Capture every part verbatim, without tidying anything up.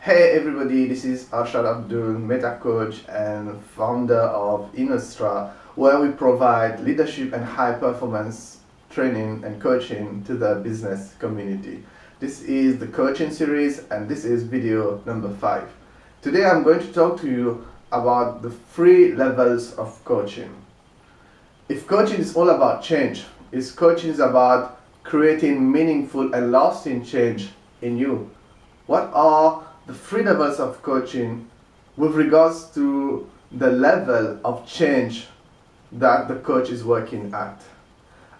Hey everybody, this is Arshad Abdool, Meta-Coach and founder of Innostra, where we provide leadership and high performance training and coaching to the business community. This is the coaching series and this is video number five. Today I'm going to talk to you about the three levels of coaching. If coaching is all about change, if coaching is about creating meaningful and lasting change in you, what are the three levels of coaching with regards to the level of change that the coach is working at?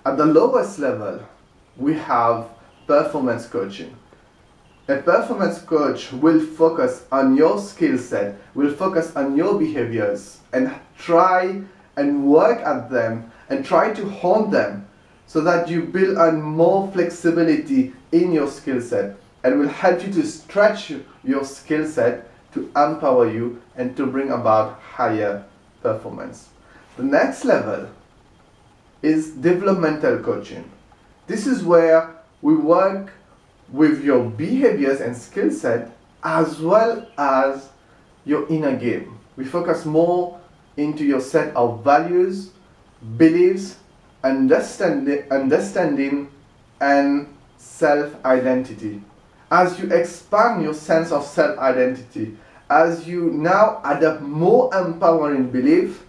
At the lowest level, we have performance coaching. A performance coach will focus on your skill set, will focus on your behaviors and try and work at them and try to hone them so that you build on more flexibility in your skill set, and will help you to stretch your skill set to empower you and to bring about higher performance. The next level is developmental coaching. This is where we work with your behaviors and skill set as well as your inner game. We focus more into your set of values, beliefs, understanding, understanding and self-identity. As you expand your sense of self-identity, as you now adopt more empowering belief,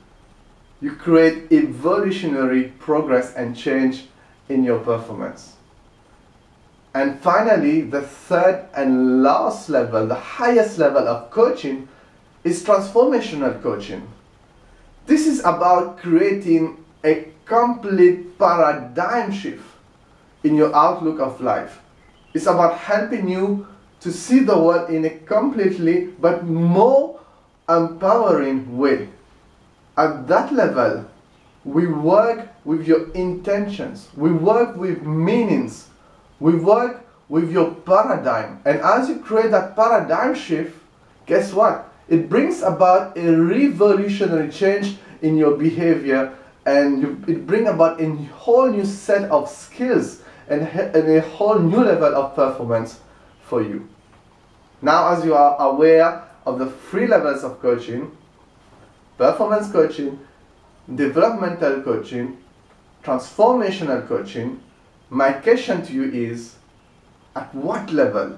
you create evolutionary progress and change in your performance. And finally, the third and last level, the highest level of coaching, is transformational coaching. This is about creating a complete paradigm shift in your outlook of life. It's about helping you to see the world in a completely but more empowering way. At that level, we work with your intentions, we work with meanings, we work with your paradigm. And as you create that paradigm shift, guess what? It brings about a revolutionary change in your behavior, and it brings about a whole new set of skills and a whole new level of performance for you. Now, as you are aware of the three levels of coaching, performance coaching, developmental coaching, transformational coaching, my question to you is, at what level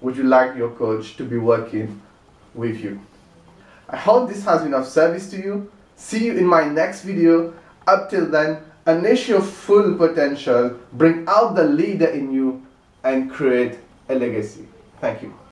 would you like your coach to be working with you? I hope this has been of service to you. See you in my next video. Up till then, unleash your full potential, bring out the leader in you, and create a legacy. Thank you.